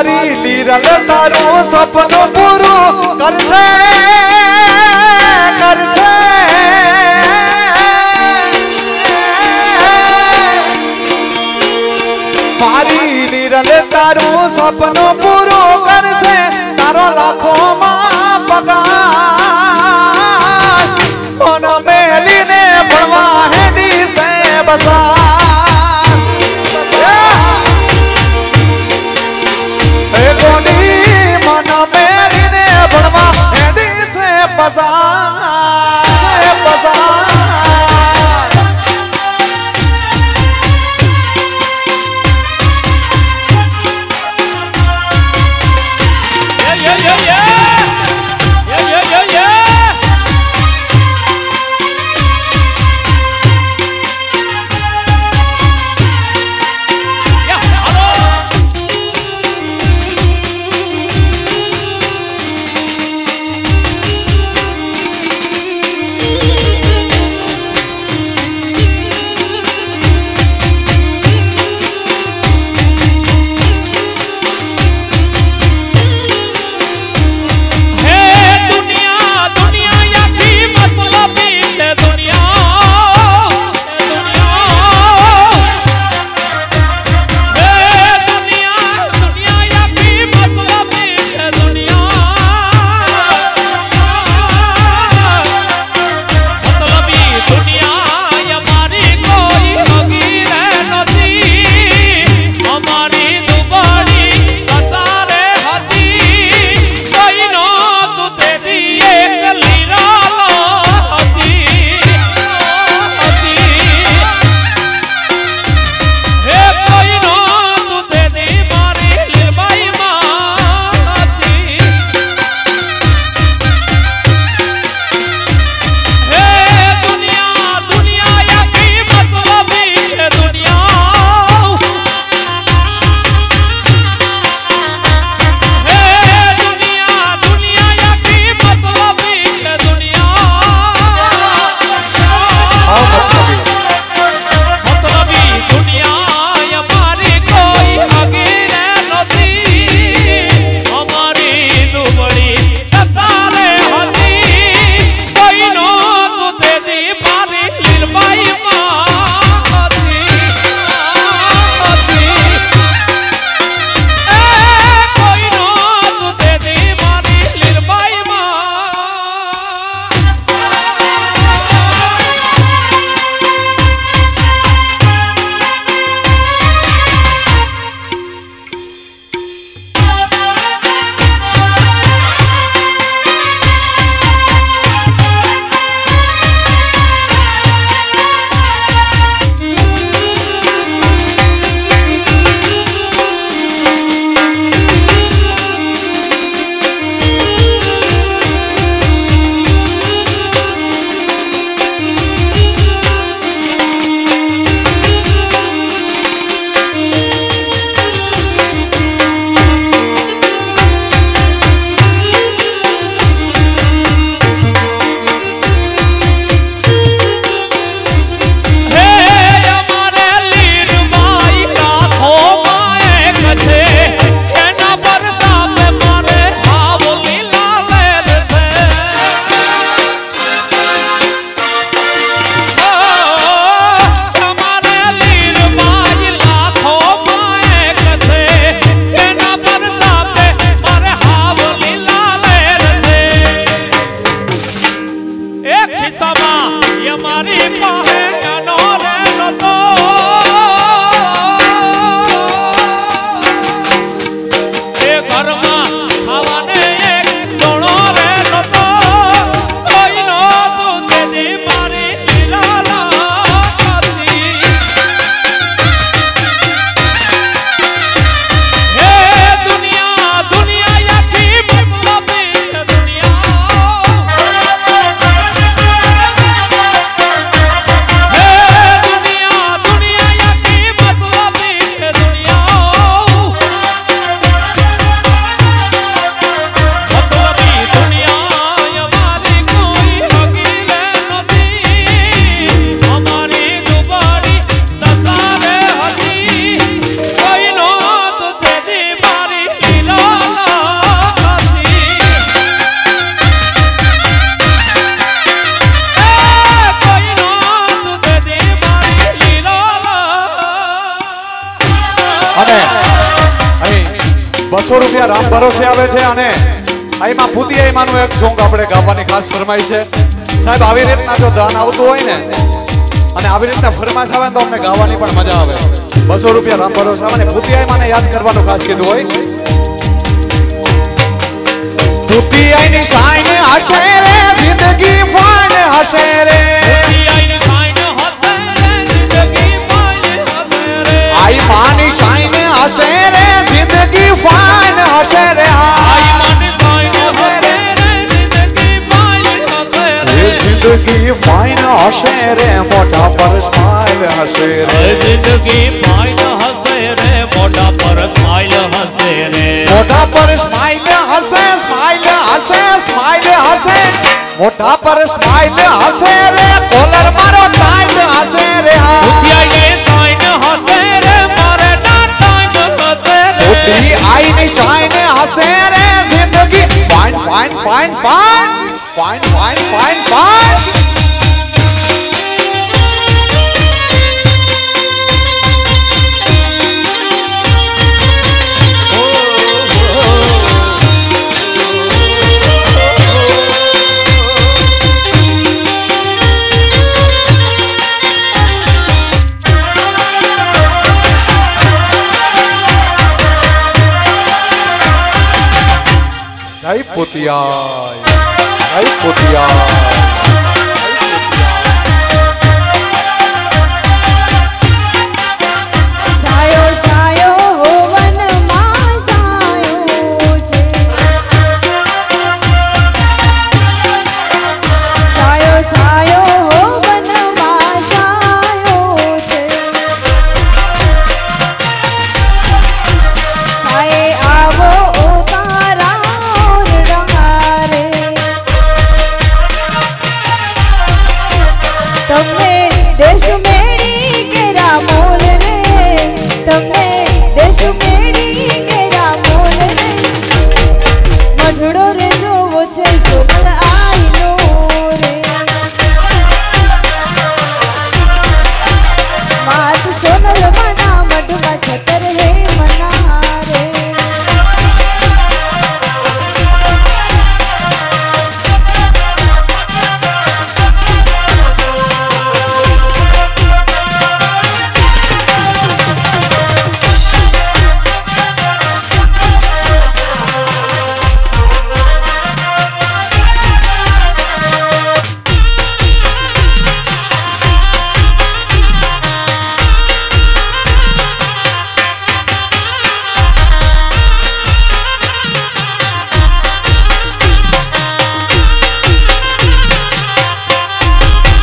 मारी लीरल तारो सपनो पूरो करसे करसे मारी लीरल तारो सपनो पूरो करसे तारो लाखो मां पगार मेली ने भरवा है दी से बसा ₹500 રામ ભરોસે આવે છે અને આઈમાં ભૂતિયાઈ માનું એક સોંગ આપણે ગાવાની ખાસ ફરમાઈ છે. સાહેબ આવી રીતના જો દાન આવતું હોય ને અને આવી રીતના ફરમાશ આવે તો અમને ગાવાની પણ મજા આવે. ₹200 રામ ભરોસે આવે ને ભૂતિયાઈ માને યાદ કરવાનું ખાસ કીધું હોય. ભૂતિયાઈ ની શાન હશે રે જિંદગી ફાન હશે રે आई मान शाइन हसे रे जिंदगी फाइन हसे रे आई मान शाइन हसे रे जिंदगी फाइन हसे रे जिंदगी फाइन हसे रे मोटा पर स्माइल हसे रे जिंदगी फाइन हसे रे मोटा पर स्माइल हसे रे मोटा पर स्माइल हसे स्माइल हसे स्माइल हसे मोटा पर स्माइल हसे रे कॉलर मारो टाइम हसे रे भूतिया ये शाइन हसे रे दी आई निशान हसे रे जिंदगी fine fine fine fine fine fine fine fine आई पुतिया आई पुतिया सायो सायो होवन मां सायो छे सायो सायो होवन मां सायो छे साए आवो There's